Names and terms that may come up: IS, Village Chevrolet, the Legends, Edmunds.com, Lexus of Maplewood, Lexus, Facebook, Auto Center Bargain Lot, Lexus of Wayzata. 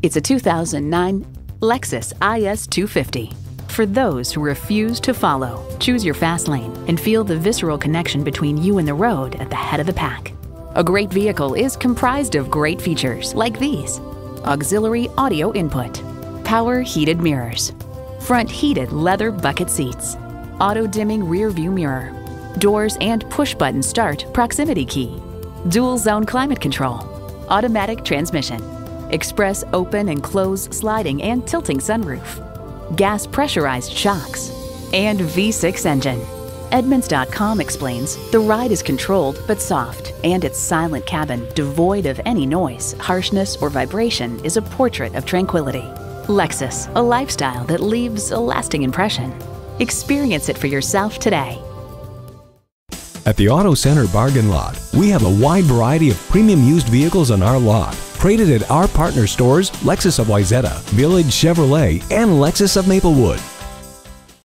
It's a 2009 Lexus IS 250. For those who refuse to follow, choose your fast lane and feel the visceral connection between you and the road at the head of the pack. A great vehicle is comprised of great features like these: auxiliary audio input, power heated mirrors, front heated leather bucket seats, auto dimming rear view mirror, doors and push button start proximity key, dual zone climate control, automatic transmission, express open and close sliding and tilting sunroof, gas pressurized shocks, and V6 engine. Edmunds.com explains the ride is controlled but soft, and its silent cabin, devoid of any noise, harshness, or vibration, is a portrait of tranquility. Lexus, a lifestyle that leaves a lasting impression. Experience it for yourself today. At the Auto Center Bargain Lot, we have a wide variety of premium used vehicles on our lot. Traded at our partner stores, Lexus of Wayzata, Village Chevrolet, and Lexus of Maplewood.